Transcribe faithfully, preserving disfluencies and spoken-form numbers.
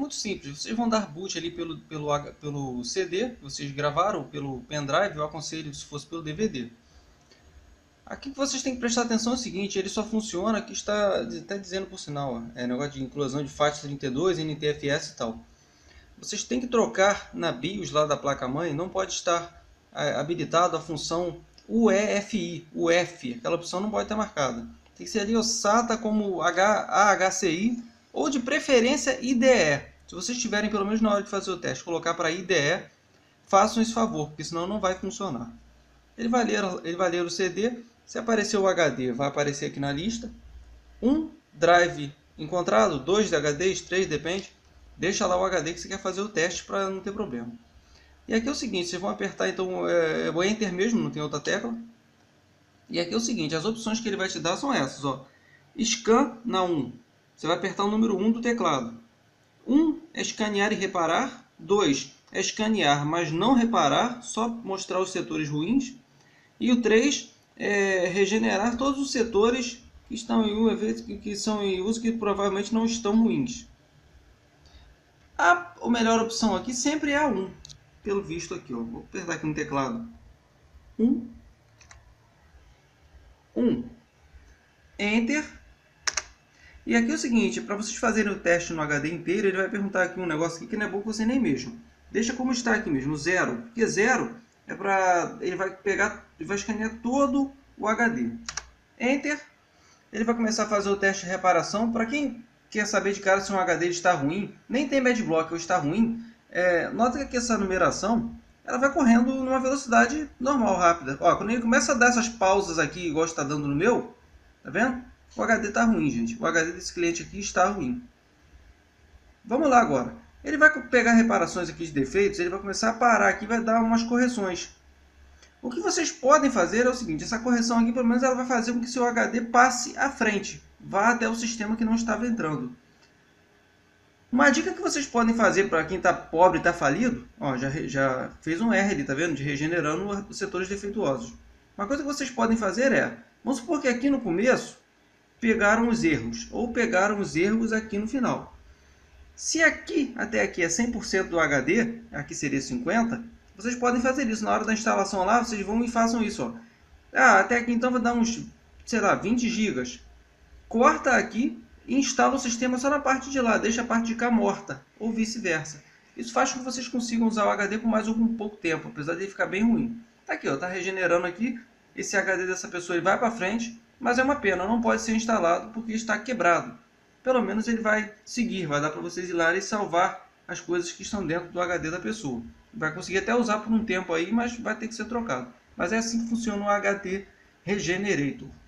muito simples, vocês vão dar boot ali pelo, pelo, pelo C D que vocês gravaram, pelo pendrive, eu aconselho se fosse pelo D V D. Aqui que vocês têm que prestar atenção é o seguinte, ele só funciona, aqui está até dizendo por sinal, ó, é negócio de inclusão de FAT trinta e dois, N T F S e tal. Vocês têm que trocar na BIOS lá da placa-mãe, não pode estar habilitado a função U E F I, U E F I, aquela opção não pode estar marcada. Tem que ser ali o SATA como A H C I ou de preferência I D E. Se vocês tiverem, pelo menos na hora de fazer o teste, colocar para I D E, façam esse favor, porque senão não vai funcionar. Ele vai ler, ele vai ler o C D, se aparecer o H D, vai aparecer aqui na lista. Um drive encontrado, dois H Ds, três, depende. Deixa lá o H D que você quer fazer o teste para não ter problema. E aqui é o seguinte, vocês vão apertar então é, o Enter mesmo, não tem outra tecla. E aqui é o seguinte, as opções que ele vai te dar são essas, ó. Scan na um, você vai apertar o número um do teclado. um é escanear e reparar, dois é escanear, mas não reparar, só mostrar os setores ruins. E o três é regenerar todos os setores que estão em uso, que são em uso que provavelmente não estão ruins. A melhor opção aqui sempre é a um. Pelo visto aqui, ó. Vou apertar aqui no teclado. um. um. Enter. E aqui é o seguinte, para vocês fazerem o teste no H D inteiro, ele vai perguntar aqui um negócio aqui que não é bom que você nem mexa. Deixa como está aqui mesmo, zero. Porque zero é para... Ele vai pegar... Ele vai escanear todo o H D. Enter. Ele vai começar a fazer o teste de reparação. Para quem quer saber de cara se um H D está ruim, nem tem bad block ou está ruim, É, nota que essa numeração ela vai correndo numa velocidade normal, rápida. Ó, quando ele começa a dar essas pausas aqui, igual está dando no meu, tá vendo? O H D está ruim, gente. O H D desse cliente aqui está ruim. Vamos lá agora. Ele vai pegar reparações aqui de defeitos, ele vai começar a parar aqui e vai dar umas correções. O que vocês podem fazer é o seguinte, essa correção aqui, pelo menos, ela vai fazer com que seu H D passe à frente. Vá até o sistema que não estava entrando. Uma dica que vocês podem fazer para quem está pobre e está falido, ó, já, já fez um R ali, tá vendo? De regenerando os setores defeituosos. Uma coisa que vocês podem fazer é, vamos supor que aqui no começo pegaram os erros, ou pegaram os erros aqui no final. Se aqui, até aqui é cem por cento do H D, aqui seria cinquenta por cento, vocês podem fazer isso. Na hora da instalação lá, vocês vão e façam isso, ó. Ah, até aqui então vai dar uns, sei lá, vinte gigas. Corta aqui. Instala o sistema só na parte de lá, deixa a parte de cá morta, ou vice-versa. Isso faz com que vocês consigam usar o H D por mais algum pouco tempo, apesar de ele ficar bem ruim. Tá aqui, ó, tá regenerando aqui, esse H D dessa pessoa ele vai para frente, mas é uma pena, não pode ser instalado porque está quebrado. Pelo menos ele vai seguir, vai dar para vocês ir lá e salvar as coisas que estão dentro do H D da pessoa. Vai conseguir até usar por um tempo aí, mas vai ter que ser trocado. Mas é assim que funciona o H D Regenerator.